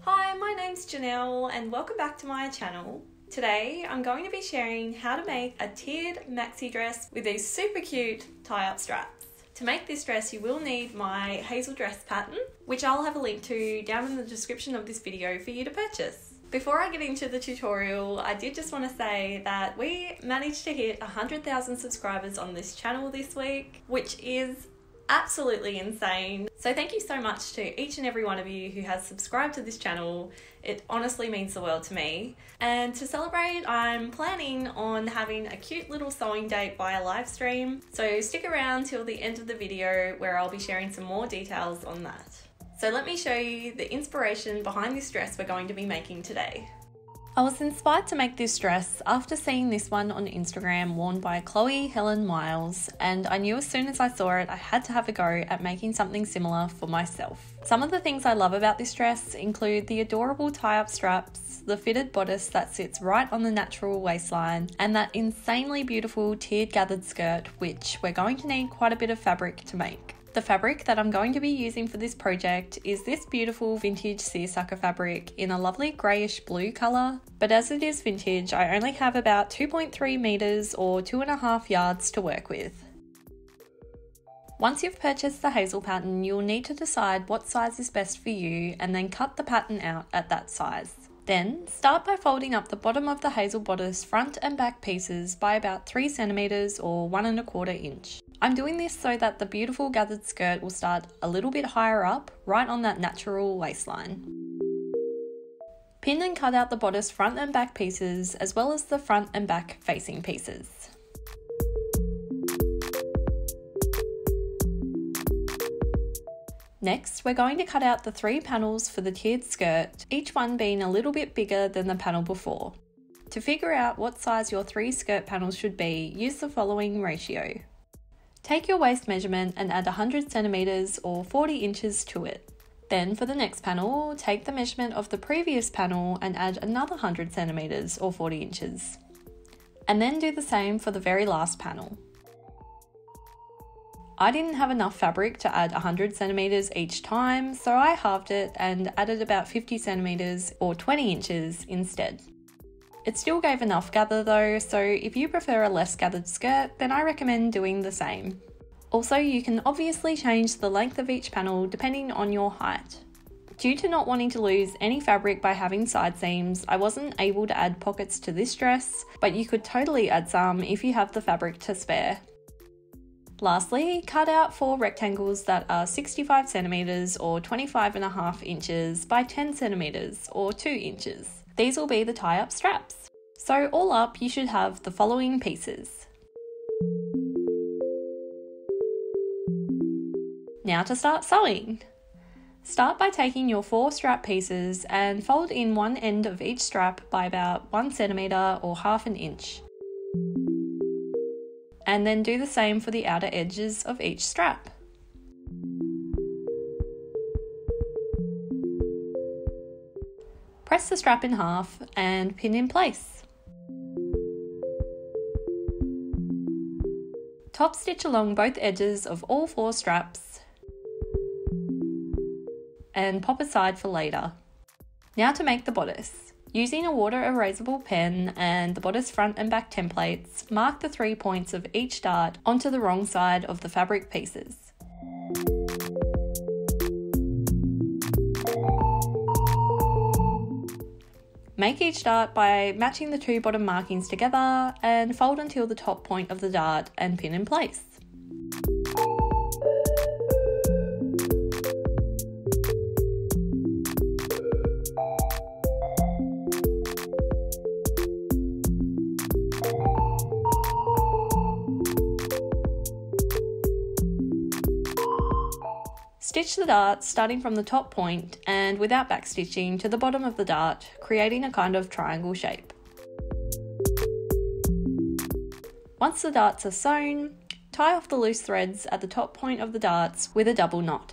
Hi, my name's Janelle and welcome back to my channel. Today I'm going to be sharing how to make a tiered maxi dress with these super cute tie-up straps. To make this dress you will need my Hazel dress pattern, which I'll have a link to down in the description of this video for you to purchase. Before I get into the tutorial, I did just want to say that we managed to hit 100,000 subscribers on this channel this week, which is absolutely insane. So thank you so much to each and every one of you who has subscribed to this channel. It honestly means the world to me. And to celebrate, I'm planning on having a cute little sewing date via live stream. So stick around till the end of the video where I'll be sharing some more details on that. So let me show you the inspiration behind this dress we're going to be making today. I was inspired to make this dress after seeing this one on Instagram worn by Chloe Helen Miles, and I knew as soon as I saw it I had to have a go at making something similar for myself. Some of the things I love about this dress include the adorable tie-up straps, the fitted bodice that sits right on the natural waistline, and that insanely beautiful tiered gathered skirt, which we're going to need quite a bit of fabric to make. The fabric that I'm going to be using for this project is this beautiful vintage seersucker fabric in a lovely greyish blue colour, but as it is vintage I only have about 2.3 metres or 2.5 yards to work with. Once you've purchased the Hazel pattern you'll need to decide what size is best for you and then cut the pattern out at that size. Then start by folding up the bottom of the Hazel bodice front and back pieces by about 3 centimeters or 1.25 inch. I'm doing this so that the beautiful gathered skirt will start a little bit higher up, right on that natural waistline. Pin and cut out the bodice front and back pieces, as well as the front and back facing pieces. Next, we're going to cut out the 3 panels for the tiered skirt, each one being a little bit bigger than the panel before. To figure out what size your 3 skirt panels should be, use the following ratio. Take your waist measurement and add 100 centimeters or 40 inches to it. Then for the next panel, take the measurement of the previous panel and add another 100 centimeters or 40 inches. And then do the same for the very last panel. I didn't have enough fabric to add 100 centimeters each time, so I halved it and added about 50 centimeters or 20 inches instead. It still gave enough gather though, so if you prefer a less gathered skirt, then I recommend doing the same. Also, you can obviously change the length of each panel depending on your height. Due to not wanting to lose any fabric by having side seams, I wasn't able to add pockets to this dress, but you could totally add some if you have the fabric to spare. Lastly, cut out 4 rectangles that are 65 centimeters or 25.5 inches by 10 centimeters or 2 inches. These will be the tie-up straps. So all up, you should have the following pieces. Now to start sewing. Start by taking your 4 strap pieces and fold in one end of each strap by about 1 centimeter or 1/2 inch. And then do the same for the outer edges of each strap. Press the strap in half and pin in place. Top stitch along both edges of all 4 straps and pop aside for later. Now to make the bodice. Using a water erasable pen and the bodice front and back templates, mark the 3 points of each dart onto the wrong side of the fabric pieces. Make each dart by matching the 2 bottom markings together and fold until the top point of the dart and pin in place. Stitch the dart starting from the top point and without backstitching to the bottom of the dart, creating a kind of triangle shape. Once the darts are sewn, tie off the loose threads at the top point of the darts with a double knot.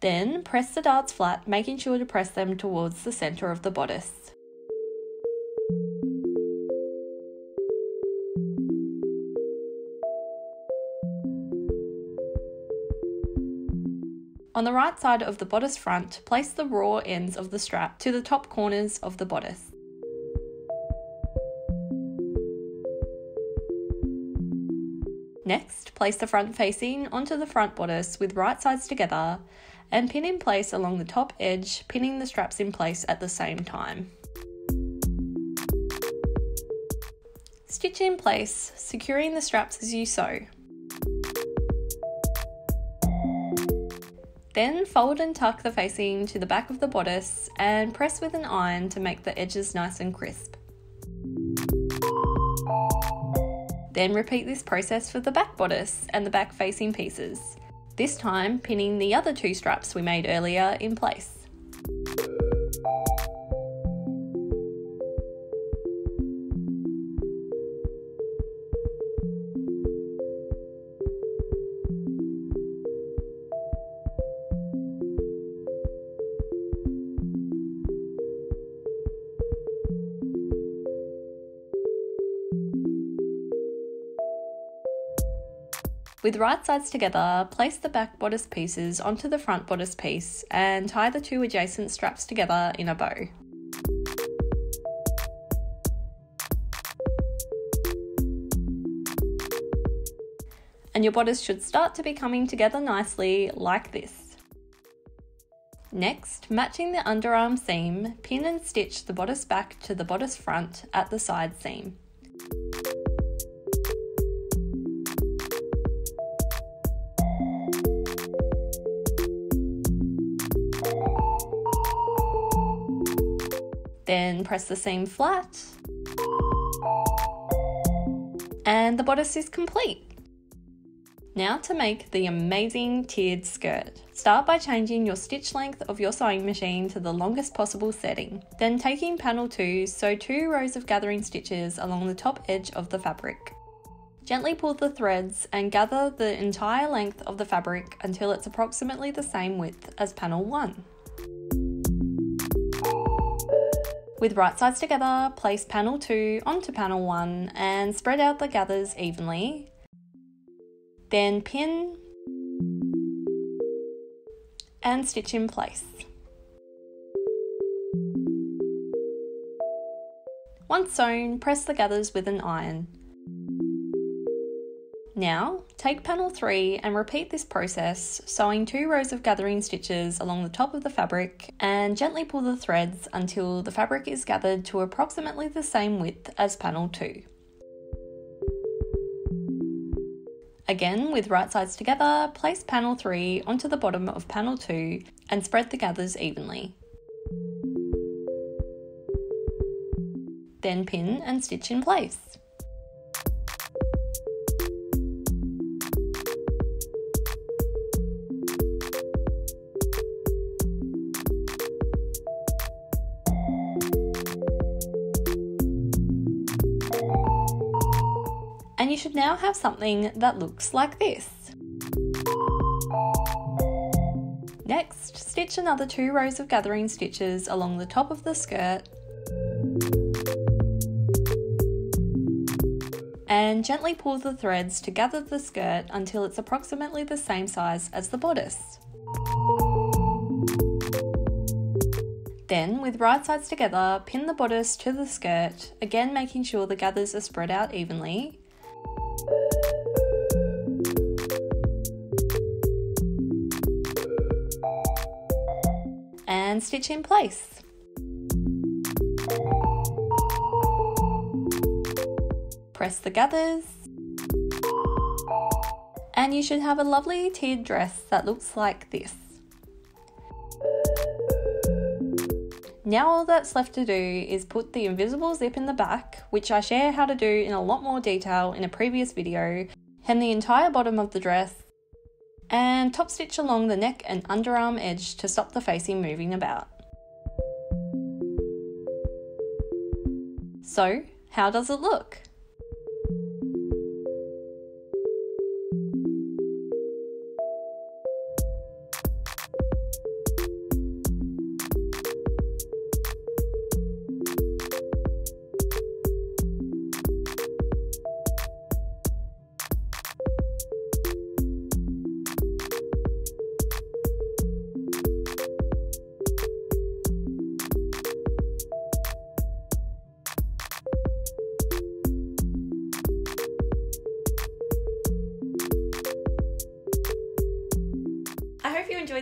Then press the darts flat, making sure to press them towards the center of the bodice. On the right side of the bodice front, place the raw ends of the strap to the top corners of the bodice. Next, place the front facing onto the front bodice with right sides together and pin in place along the top edge, pinning the straps in place at the same time. Stitch in place, securing the straps as you sew. Then fold and tuck the facing to the back of the bodice and press with an iron to make the edges nice and crisp. Then repeat this process for the back bodice and the back facing pieces, this time pinning the other two straps we made earlier in place. With right sides together, place the back bodice pieces onto the front bodice piece and tie the two adjacent straps together in a bow. And your bodice should start to be coming together nicely like this. Next, matching the underarm seam, pin and stitch the bodice back to the bodice front at the side seam. Then press the seam flat and the bodice is complete. Now to make the amazing tiered skirt. Start by changing your stitch length of your sewing machine to the longest possible setting. Then taking panel 2, sew 2 rows of gathering stitches along the top edge of the fabric. Gently pull the threads and gather the entire length of the fabric until it's approximately the same width as panel 1. With right sides together, place panel 2 onto panel 1 and spread out the gathers evenly. Then pin and stitch in place. Once sewn, press the gathers with an iron. Now, take panel 3 and repeat this process, sewing 2 rows of gathering stitches along the top of the fabric and gently pull the threads until the fabric is gathered to approximately the same width as panel 2. Again, with right sides together, place panel 3 onto the bottom of panel 2 and spread the gathers evenly. Then pin and stitch in place. And you should now have something that looks like this. Next, stitch another 2 rows of gathering stitches along the top of the skirt and gently pull the threads to gather the skirt until it's approximately the same size as the bodice. Then, with right sides together, pin the bodice to the skirt, again making sure the gathers are spread out evenly. And stitch in place. Press the gathers. And you should have a lovely tiered dress that looks like this. Now all that's left to do is put the invisible zip in the back, which I share how to do in a lot more detail in a previous video, hem the entire bottom of the dress, and top stitch along the neck and underarm edge to stop the facing moving about. So, how does it look?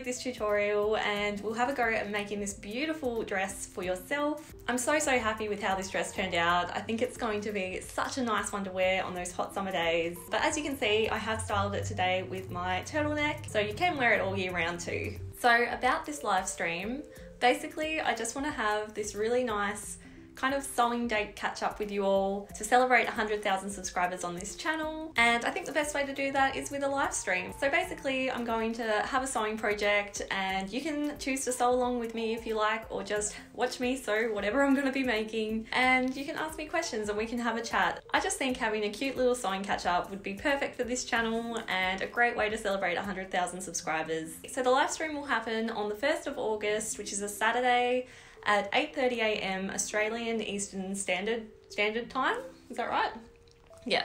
this tutorial and we'll have a go at making this beautiful dress for yourself. I'm so happy with how this dress turned out. I think it's going to be such a nice one to wear on those hot summer days. But as you can see, I have styled it today with my turtleneck, so you can wear it all year round too. So about this live stream, basically I just want to have this really nice kind of sewing date catch up with you all to celebrate 100,000 subscribers on this channel, and I think the best way to do that is with a live stream. So basically I'm going to have a sewing project and you can choose to sew along with me if you like, or just watch me sew whatever I'm going to be making, and you can ask me questions and we can have a chat. I just think having a cute little sewing catch up would be perfect for this channel and a great way to celebrate 100,000 subscribers. So the live stream will happen on the 1st of August, which is a Saturday, at 8:30 a.m. Australian Eastern Standard Time. Is that right? Yeah.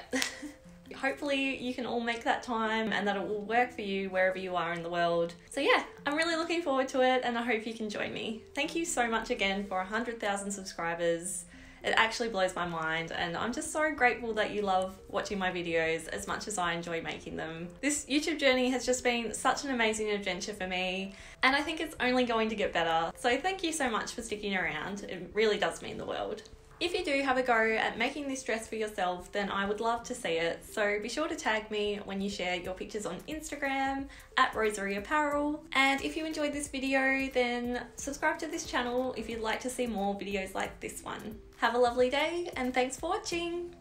Hopefully you can all make that time and that it will work for you wherever you are in the world. So yeah, I'm really looking forward to it and I hope you can join me. Thank you so much again for 100,000 subscribers. It actually blows my mind and I'm just so grateful that you love watching my videos as much as I enjoy making them. This YouTube journey has just been such an amazing adventure for me and I think it's only going to get better. So thank you so much for sticking around. It really does mean the world. If you do have a go at making this dress for yourself, then I would love to see it. So be sure to tag me when you share your pictures on Instagram at Rosery Apparel. And if you enjoyed this video, then subscribe to this channel if you'd like to see more videos like this one. Have a lovely day and thanks for watching.